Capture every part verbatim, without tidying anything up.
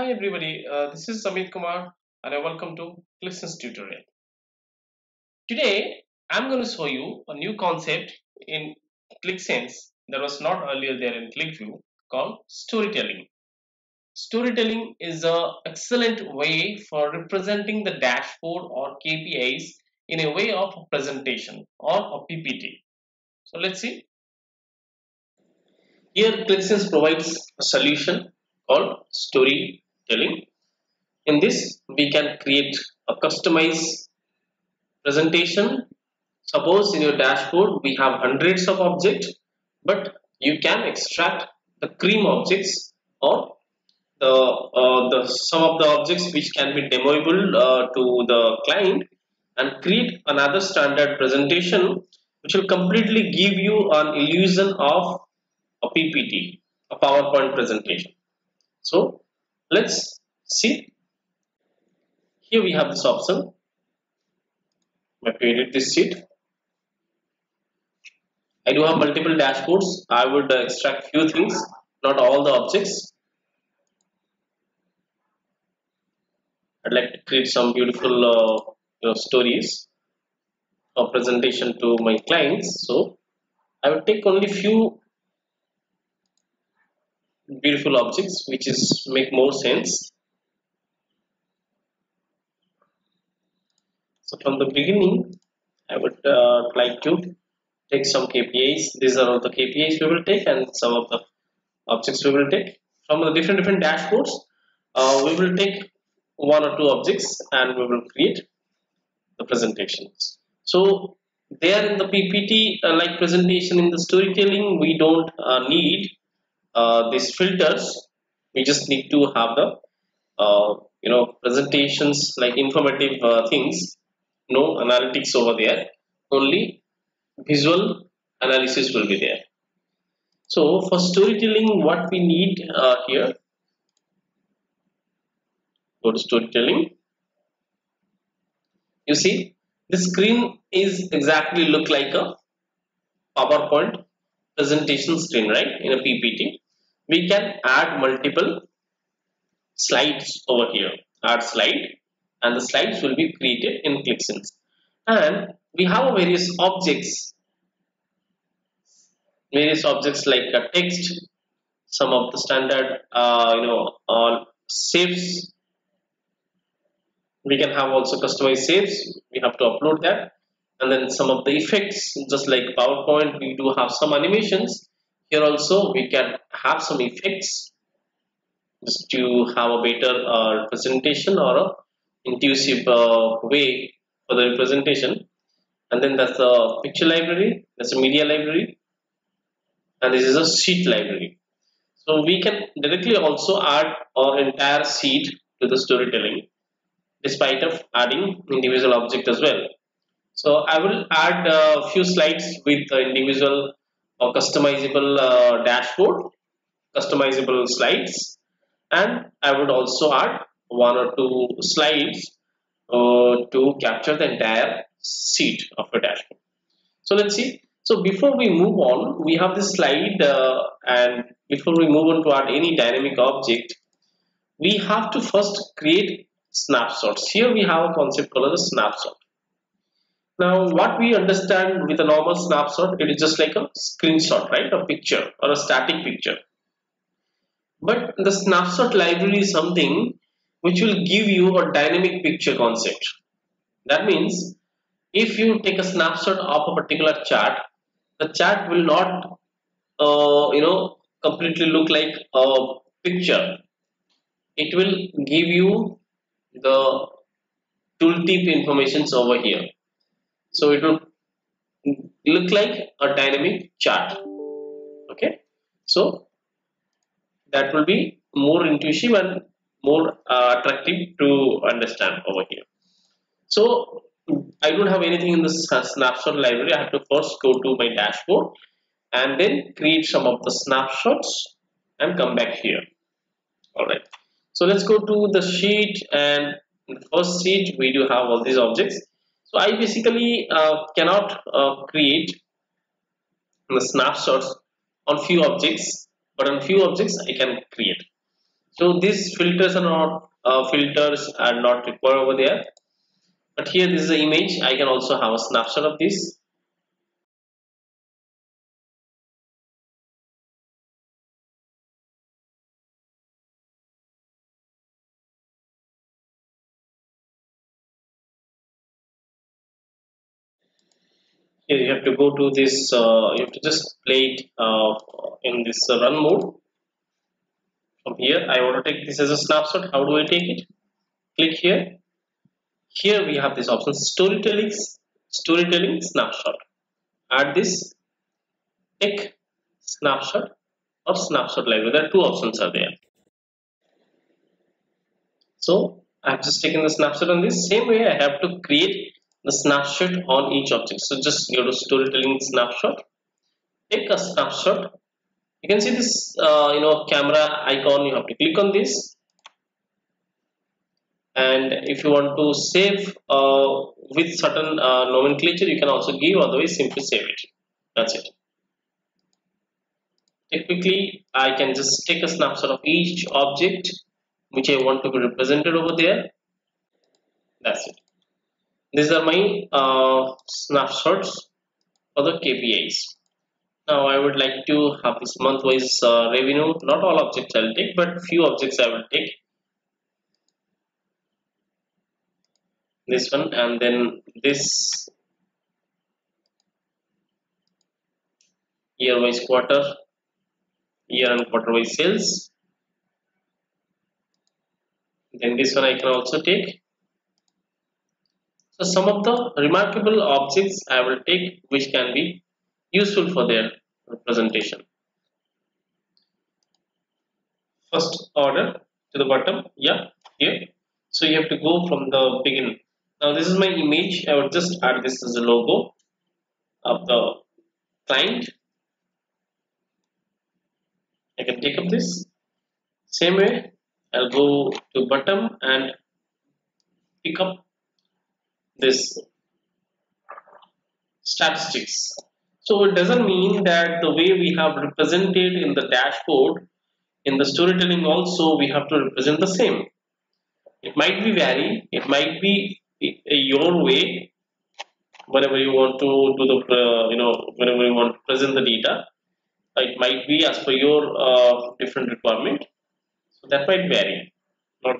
Hi everybody, uh, this is Samit Kumar and I welcome to Qlik Sense tutorial. Today I'm going to show you a new concept in Qlik Sense that was not earlier there in QlikView, called storytelling. Storytelling is an excellent way for representing the dashboard or K P Is in a way of a presentation or a P P T. So let's see. Here Qlik Sense provides a solution called storytelling. In this, we can create a customized presentation. Suppose in your dashboard we have hundreds of objects, but you can extract the cream objects or the, uh, the some of the objects which can be demoable uh, to the client, and create another standard presentation which will completely give you an illusion of a P P T, a PowerPoint presentation. So let's see. Here we have this option. I have to edit this sheet. I do have multiple dashboards. I would extract few things, not all the objects. I'd like to create some beautiful uh, you know, stories or presentation to my clients. So I will take only few beautiful objects which is make more sense. So from the beginning I would uh, like to take some K P Is. These are all the K P Is we will take, and some of the objects we will take from the different different dashboards. Uh, we will take one or two objects and we will create the presentations. So there in the P P T uh, like presentation, in the storytelling we don't uh, need Uh, these filters. We just need to have the uh, you know presentations like informative uh, things, no analytics over there, only visual analysis will be there. So for storytelling what we need uh, here, go to storytelling. You see the screen is exactly look like a PowerPoint presentation screen, right? In a P P T we can add multiple slides over here, add slide, and the slides will be created in Qlik Sense. And we have various objects, various objects like a text, some of the standard uh, you know all shapes. We can have also customized shapes, we have to upload that, and then some of the effects. Just like PowerPoint we do have some animations, here also we can have some effects just to have a better uh, presentation or a intuitive uh, way for the representation. And then that's a picture library, that's a media library, and this is a sheet library. So we can directly also add our entire sheet to the storytelling despite of adding individual object as well. So I will add a few slides with the individual or customizable uh, dashboard, customizable slides, and I would also add one or two slides uh, to capture the entire sheet of a dashboard. So let's see. So before we move on, we have this slide, uh, and before we move on to add any dynamic object, we have to first create snapshots. Here we have a concept called a snapshot. Now what we understand with a normal snapshot, it is just like a screenshot, right? A picture or a static picture. But the snapshot library is something which will give you a dynamic picture concept. That means if you take a snapshot of a particular chart, the chart will not uh, you know completely look like a picture. It will give you the tooltip informations over here. So it will look like a dynamic chart. Okay, so that will be more intuitive and more uh, attractive to understand over here. So I don't have anything in the snapshot library. I have to first go to my dashboard and then create some of the snapshots and come back here. Alright, so let's go to the sheet, and in the first sheet we do have all these objects. So I basically uh, cannot uh, create the snapshots on few objects, but on few objects I can create. So these filters are not uh, filters are not required over there. But here this is an image. I can also have a snapshot of this. Here you have to go to this. Uh, you have to just play it uh, in this uh, run mode. From here, I want to take this as a snapshot. How do I take it? Click here. Here we have this option: storytelling, storytelling snapshot. Add this, take snapshot or snapshot library. There are two options are there. So I have just taken the snapshot on this. Same way, I have to create the snapshot on each object. So just go to storytelling snapshot. Take a snapshot. You can see this, uh, you know, camera icon. You have to click on this. And if you want to save uh, with certain uh, nomenclature, you can also give. Otherwise, simply save it. That's it. Technically, I can just take a snapshot of each object which I want to be represented over there. That's it. These are my uh, snapshots for the K P Is. Now I would like to have this month-wise uh, revenue. Not all objects I will take, but few objects I will take. This one and then this year-wise quarter, year and quarter-wise sales. Then this one I can also take. So some of the remarkable objects I will take which can be useful for their representation. First order to the bottom, yeah, here. So you have to go from the beginning. Now this is my image. I would just add this as a logo of the client. I can take up this. Same way, I'll go to bottom and pick up this statistics. So it doesn't mean that the way we have represented in the dashboard, in the storytelling also, we have to represent the same. It might be vary, it might be your way whenever you want to do the uh, you know whenever you want to present the data. It might be as per your uh, different requirement, so that might vary. Not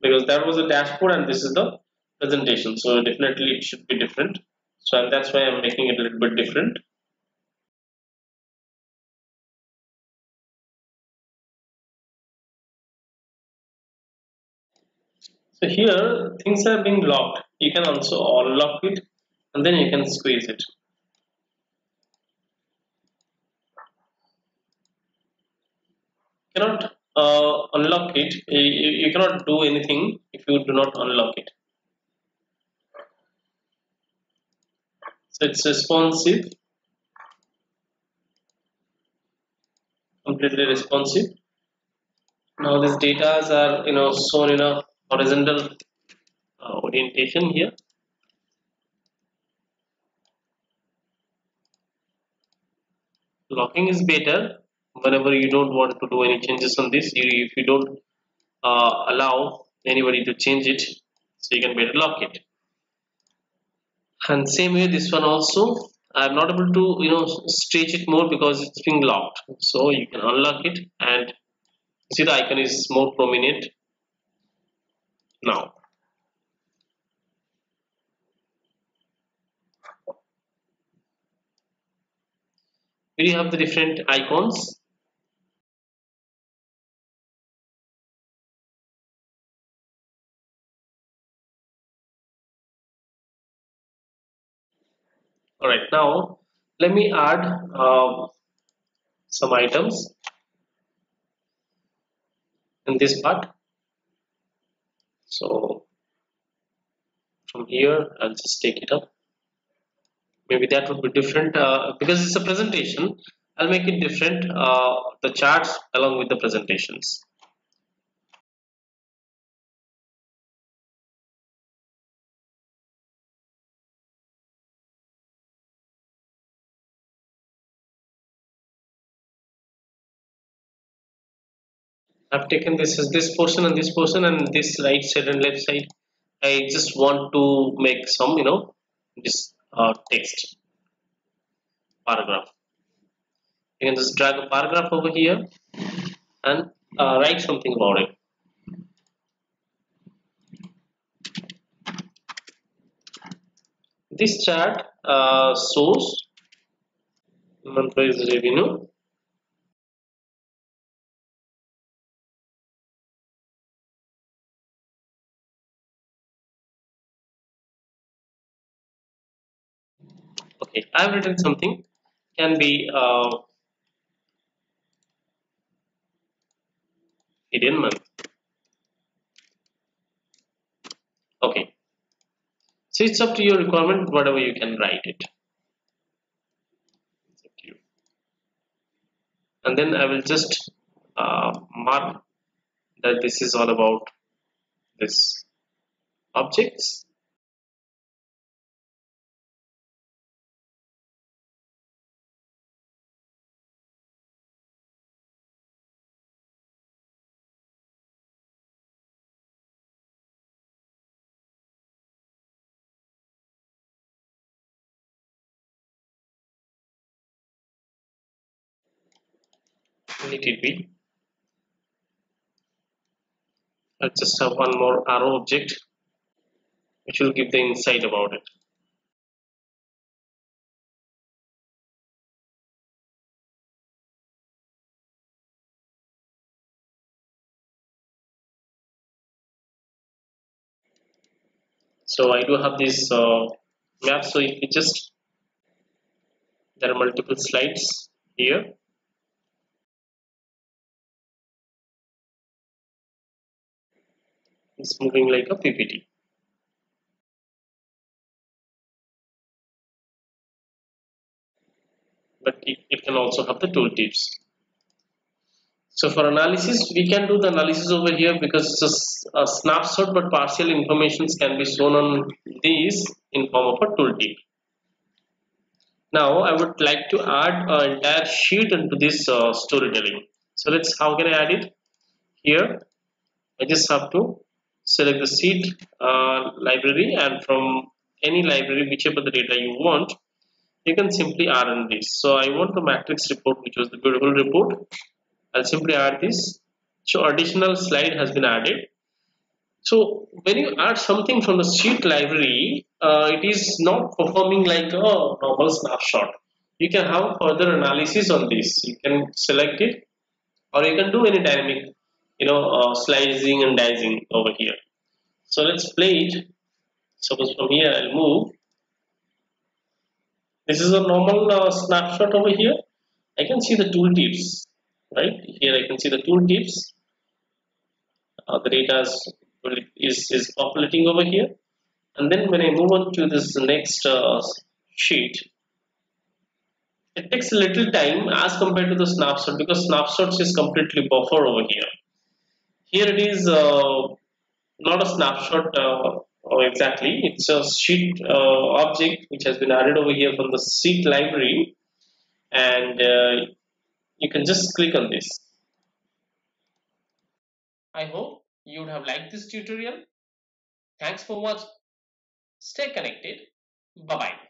because that was a dashboard and this is the presentation, so definitely it should be different. So and that's why I'm making it a little bit different. So here things are being locked. You can also unlock it and then you can squeeze it. You cannot uh, unlock it. You cannot do anything if you do not unlock it. So it's responsive, completely responsive. Now these data are you know shown in a horizontal uh, orientation here. Locking is better whenever you don't want to do any changes on this. You, if you don't uh, allow anybody to change it, so you can better lock it. And same way this one also, I'm not able to you know stretch it more because it's being locked. So you can unlock it and see the icon is more prominent now. Here you have the different icons. All right, now let me add uh, some items in this part. So from here I'll just take it up. Maybe that would be different uh, because it's a presentation. I'll make it different, uh, the charts along with the presentations. I've taken this as this portion and this portion and this right side and left side. I just want to make some, you know, this uh, text paragraph. You can just drag a paragraph over here and uh, write something about it. This chart uh, shows monthly revenue. Okay, I've written something. Can be uh, Indian month. Okay, so it's up to your requirement. Whatever you can write it. It's up to you. And then I will just uh, mark that this is all about this objects. Let it be. I'll just have one more arrow object which will give the insight about it. So I do have this uh, map, so if you just, there are multiple slides here. It's moving like a P P T. But it, it can also have the tooltips. So for analysis, we can do the analysis over here because it's just a snapshot, but partial informations can be shown on these in form of a tooltip. Now I would like to add an entire sheet into this uh, storytelling. So let's, how can I add it? Here, I just have to select the seed uh, library, and from any library, whichever the data you want, you can simply add in this. So I want the matrix report, which was the beautiful report. I'll simply add this. So additional slide has been added. So when you add something from the sheet library, uh, it is not performing like a normal snapshot. You can have further analysis on this. You can select it, or you can do any dynamic, you know, uh, slicing and dicing over here. So let's play it. Suppose from here I'll move. This is a normal uh, snapshot over here. I can see the tooltips, right? Here I can see the tooltips. Uh, the data is, is populating over here. And then when I move on to this next uh, sheet, it takes a little time as compared to the snapshot because snapshots is completely buffer over here. Here it is uh, not a snapshot uh, exactly, it's a sheet uh, object which has been added over here from the sheet library, and uh, you can just click on this. I hope you would have liked this tutorial. Thanks for watching. Stay connected. Bye-bye.